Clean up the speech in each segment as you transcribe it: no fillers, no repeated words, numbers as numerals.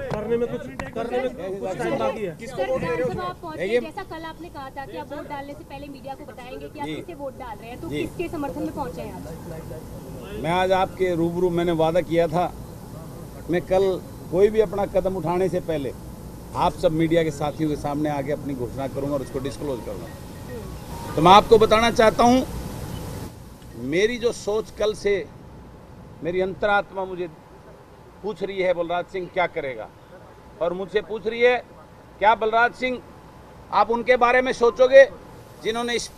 करने में कुछ टाइम बाकी है। किसको वोट दे रहे हो? जैसा कल आपने कहा था कि आप वोट डालने से पहले मीडिया को बताएंगे कि आप किसे वोट डाल रहे हैं, तो किसके समर्थन में पहुंचे हैं आप? मैं आज आपके रूबरू मैंने वादा किया था, मैं कल कोई भी अपना कदम उठाने से पहले आप सब मीडिया के साथियों के सामने आके अपनी घोषणा करूंगा और उसको डिस्क्लोज करूंगा। तो मैं आपको बताना चाहता हूँ, मेरी जो सोच कल से मेरी अंतरात्मा मुझे पूछ रही है बलराज सिंह क्या करेगा, और मुझसे पूछ रही है क्या बलराज सिंह आप उनके बारे में सोचोगे जिन्होंने इस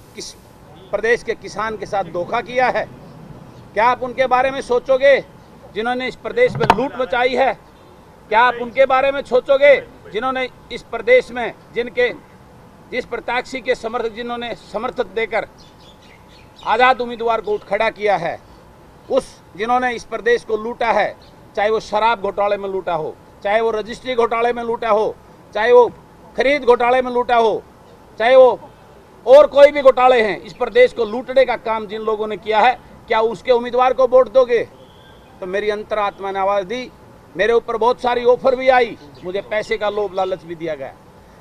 प्रदेश के किसान के साथ धोखा किया है? क्या आप उनके बारे में सोचोगे जिन्होंने इस प्रदेश में लूट मचाई है? क्या आप उनके बारे में सोचोगे जिन्होंने इस प्रदेश में जिस प्रत्याशी के समर्थक देकर आज़ाद उम्मीदवार को उठ खड़ा किया है, जिन्होंने इस प्रदेश को लूटा है, चाहे वो शराब घोटाले में लूटा हो, चाहे वो रजिस्ट्री घोटाले में लूटा हो, चाहे वो खरीद घोटाले में लूटा हो, चाहे वो और कोई भी घोटाले हैं, इस प्रदेश को लूटने का काम जिन लोगों ने किया है, क्या उसके उम्मीदवार को वोट दोगे? तो मेरी अंतरात्मा ने आवाज़ दी। मेरे ऊपर बहुत सारी ऑफर भी आई, मुझे पैसे का लोभ लालच भी दिया गया,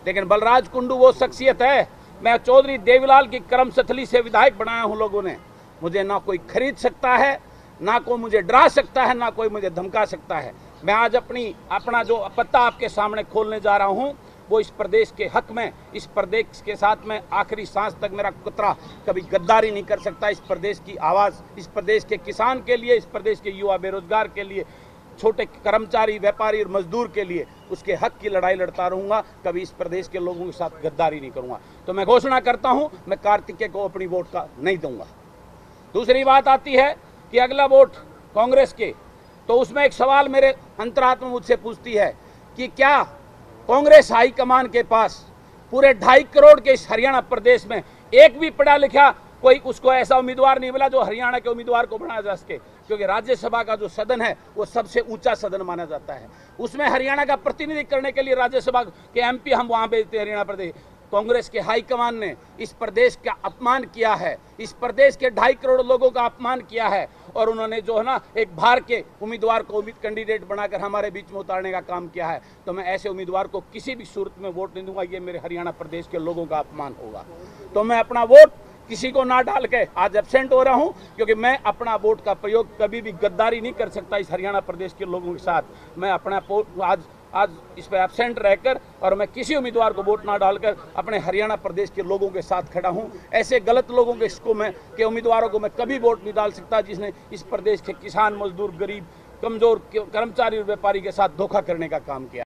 लेकिन बलराज कुंडू वो शख्सियत है। मैं चौधरी देवीलाल की कर्मस्थली से विधायक बनाया हूँ लोगों ने। मुझे ना कोई खरीद सकता है, ना कोई मुझे डरा सकता है, ना कोई मुझे धमका सकता है। मैं आज अपना जो पत्ता आपके सामने खोलने जा रहा हूँ वो इस प्रदेश के हक में, इस प्रदेश के साथ मैं आखिरी सांस तक मेरा कुतरा कभी गद्दारी नहीं कर सकता। इस प्रदेश की आवाज़, इस प्रदेश के किसान के लिए, इस प्रदेश के युवा बेरोजगार के लिए, छोटे कर्मचारी, व्यापारी और मजदूर के लिए उसके हक की लड़ाई लड़ता रहूंगा। कभी इस प्रदेश के लोगों के साथ गद्दारी नहीं करूंगा। तो मैं घोषणा करता हूं, मैं कार्तिकेय को अपनी वोट का नहीं दूंगा। दूसरी बात आती है कि अगला वोट कांग्रेस के, तो उसमें एक सवाल मेरे अंतरात्मा मुझसे पूछती है कि क्या कांग्रेस हाईकमान के पास पूरे 2.5 करोड़ के इस हरियाणा प्रदेश में एक भी पढ़ा लिखा कोई उसको ऐसा उम्मीदवार नहीं मिला जो हरियाणा के उम्मीदवार को बनाया जा सके? क्योंकि राज्यसभा का जो सदन है वो सबसे ऊंचा सदन माना जाता है, उसमें हरियाणा का प्रतिनिधित्व करने के लिए राज्यसभा के एमपी हम वहां भेजते हैं हरियाणा प्रदेश। कांग्रेस के हाईकमान ने इस प्रदेश का अपमान किया है, इस प्रदेश के 2.5 करोड़ लोगों का अपमान किया है, और उन्होंने जो है ना एक भार के उम्मीदवार को कैंडिडेट बनाकर हमारे बीच में उतारने का काम किया है। तो मैं ऐसे उम्मीदवार को किसी भी सूरत में वोट नहीं दूंगा। ये मेरे हरियाणा प्रदेश के लोगों का अपमान होगा। तो मैं अपना वोट किसी को ना डाल के आज एब्सेंट हो रहा हूं, क्योंकि मैं अपना वोट का प्रयोग कभी भी गद्दारी नहीं कर सकता इस हरियाणा प्रदेश के लोगों के साथ। मैं अपना आज इस पर एब्सेंट रहकर और मैं किसी उम्मीदवार को वोट ना डालकर अपने हरियाणा प्रदेश के लोगों के साथ खड़ा हूं। ऐसे गलत लोगों के उम्मीदवारों को मैं कभी वोट नहीं डाल सकता जिसने इस प्रदेश के किसान, मजदूर, गरीब, कमजोर, कर्मचारी और व्यापारी के साथ धोखा करने का काम किया।